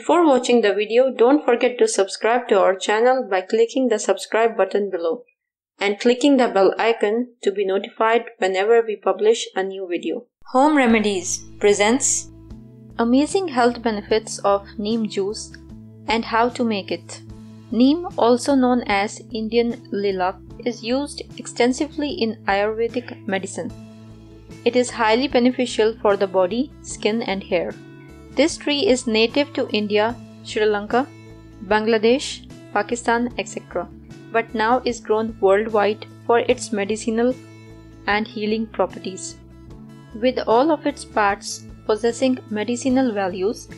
Before watching the video, don't forget to subscribe to our channel by clicking the subscribe button below and clicking the bell icon to be notified whenever we publish a new video. Home Remedies presents amazing health benefits of neem juice and how to make it. Neem, also known as Indian lilac, is used extensively in Ayurvedic medicine. It is highly beneficial for the body, skin and hair. This tree is native to India, Sri Lanka, Bangladesh, Pakistan, etc., but now is grown worldwide for its medicinal and healing properties. With all of its parts possessing medicinal values,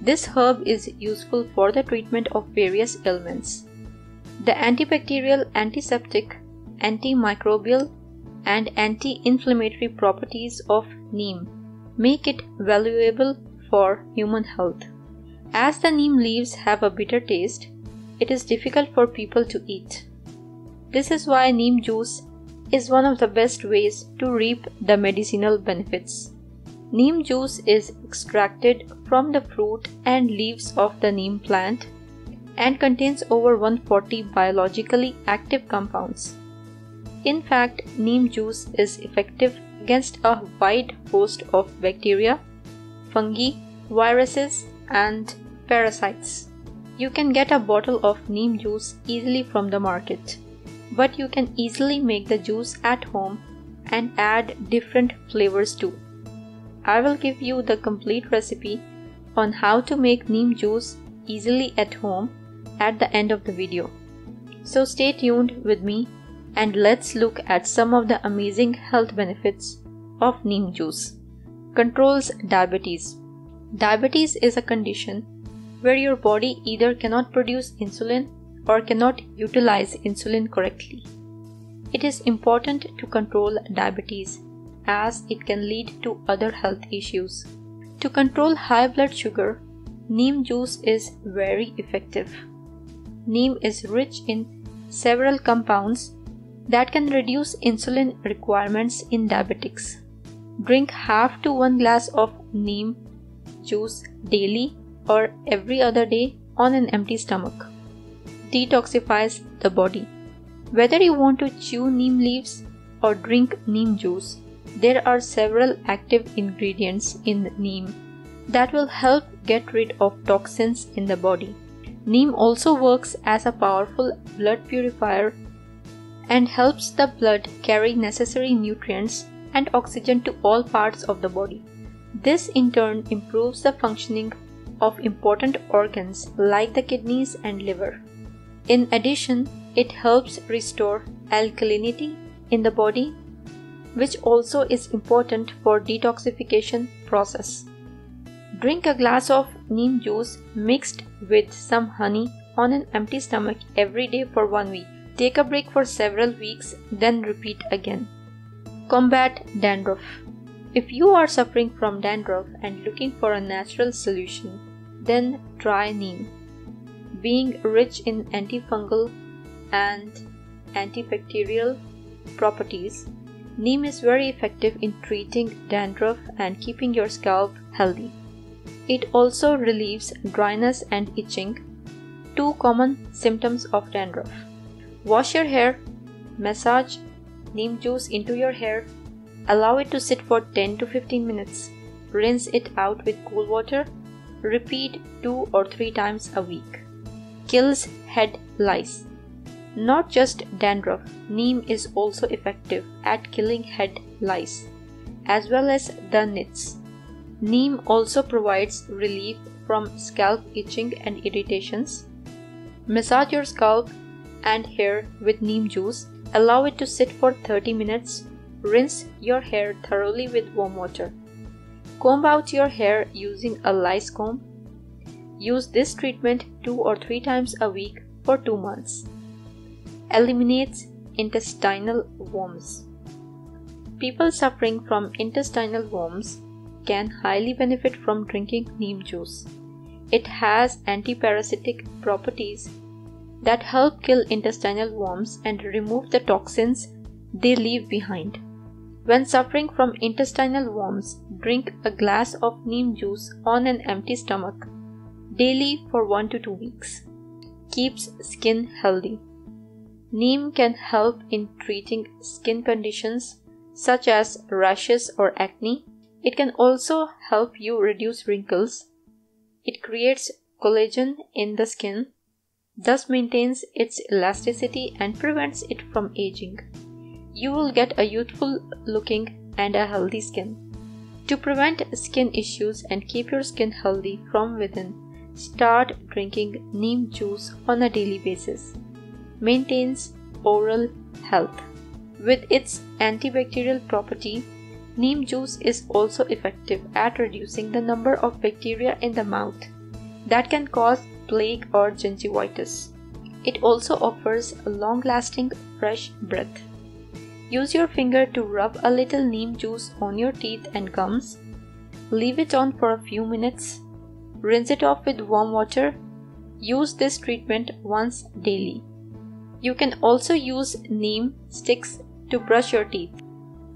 this herb is useful for the treatment of various ailments. The antibacterial, antiseptic, antimicrobial, and anti-inflammatory properties of neem make it valuable for human health. As the neem leaves have a bitter taste, it is difficult for people to eat. This is why neem juice is one of the best ways to reap the medicinal benefits. Neem juice is extracted from the fruit and leaves of the neem plant and contains over 140 biologically active compounds. In fact, neem juice is effective against a wide host of bacteria, fungi, viruses, and parasites. You can get a bottle of neem juice easily from the market, but you can easily make the juice at home and add different flavors too. I will give you the complete recipe on how to make neem juice easily at home at the end of the video. So stay tuned with me and let's look at some of the amazing health benefits of neem juice. Controls diabetes. Diabetes is a condition where your body either cannot produce insulin or cannot utilize insulin correctly. It is important to control diabetes as it can lead to other health issues. To control high blood sugar, neem juice is very effective. Neem is rich in several compounds that can reduce insulin requirements in diabetics. Drink half to one glass of neem juice daily or every other day on an empty stomach. Detoxifies the body. Whether you want to chew neem leaves or drink neem juice, there are several active ingredients in neem that will help get rid of toxins in the body. Neem also works as a powerful blood purifier and helps the blood carry necessary nutrients and oxygen to all parts of the body. This in turn improves the functioning of important organs like the kidneys and liver. In addition, it helps restore alkalinity in the body, which also is important for detoxification process. Drink a glass of neem juice mixed with some honey on an empty stomach every day for 1 week. Take a break for several weeks, then repeat again. Combat dandruff. If you are suffering from dandruff and looking for a natural solution, then try neem. Being rich in antifungal and antibacterial properties, neem is very effective in treating dandruff and keeping your scalp healthy. It also relieves dryness and itching, two common symptoms of dandruff. Wash your hair, massage neem juice into your hair, allow it to sit for 10 to 15 minutes, rinse it out with cool water, repeat 2 or 3 times a week. Kills head lice. Not just dandruff, neem is also effective at killing head lice, as well as the nits. Neem also provides relief from scalp itching and irritations. Massage your scalp and hair with neem juice, allow it to sit for 30 minutes, rinse your hair thoroughly with warm water. Comb out your hair using a lice comb. Use this treatment 2 or 3 times a week for 2 months. Eliminates intestinal worms. People suffering from intestinal worms can highly benefit from drinking neem juice. It has antiparasitic properties that help kill intestinal worms and remove the toxins they leave behind. When suffering from intestinal worms, drink a glass of neem juice on an empty stomach. daily for 1 to 2 weeks. Keeps skin healthy. Neem can help in treating skin conditions such as rashes or acne. It can also help you reduce wrinkles. It creates collagen in the skin, thus maintains its elasticity and prevents it from aging. You will get a youthful looking and a healthy skin. To prevent skin issues and keep your skin healthy from within, start drinking neem juice on a daily basis. Maintains oral health. With its antibacterial property, neem juice is also effective at reducing the number of bacteria in the mouth that can cause plaque or gingivitis. It also offers a long-lasting fresh breath. Use your finger to rub a little neem juice on your teeth and gums. Leave it on for a few minutes. Rinse it off with warm water. Use this treatment once daily. You can also use neem sticks to brush your teeth.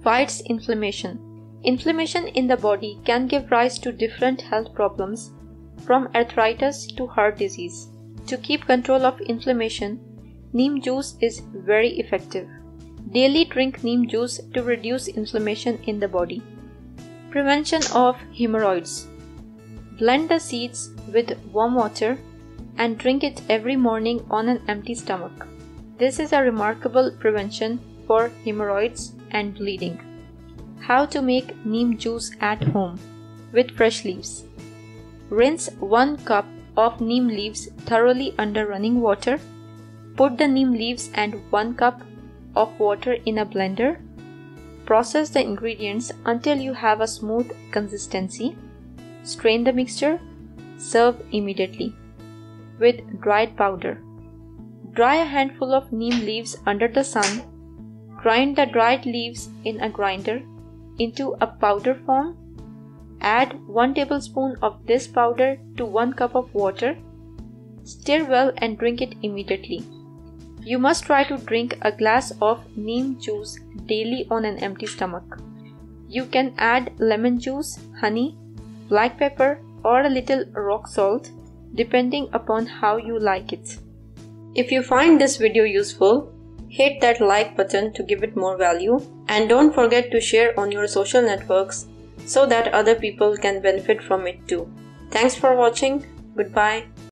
Fights inflammation. Inflammation in the body can give rise to different health problems, from arthritis to heart disease. To keep control of inflammation, neem juice is very effective. Daily drink neem juice to reduce inflammation in the body. Prevention of hemorrhoids. Blend the seeds with warm water and drink it every morning on an empty stomach. This is a remarkable prevention for hemorrhoids and bleeding. How to make neem juice at home with fresh leaves. Rinse 1 cup of neem leaves thoroughly under running water. Put the neem leaves and 1 cup of water in a blender. Process the ingredients until you have a smooth consistency. Strain the mixture. Serve immediately with dried powder. Dry a handful of neem leaves under the sun. Grind the dried leaves in a grinder into a powder form. Add 1 tablespoon of this powder to 1 cup of water. Stir well and drink it immediately. You must try to drink a glass of neem juice daily on an empty stomach. You can add lemon juice, honey, black pepper, or a little rock salt, depending upon how you like it. If you find this video useful, hit that like button to give it more value, and don't forget to share on your social networks so that other people can benefit from it too. Thanks for watching. Goodbye.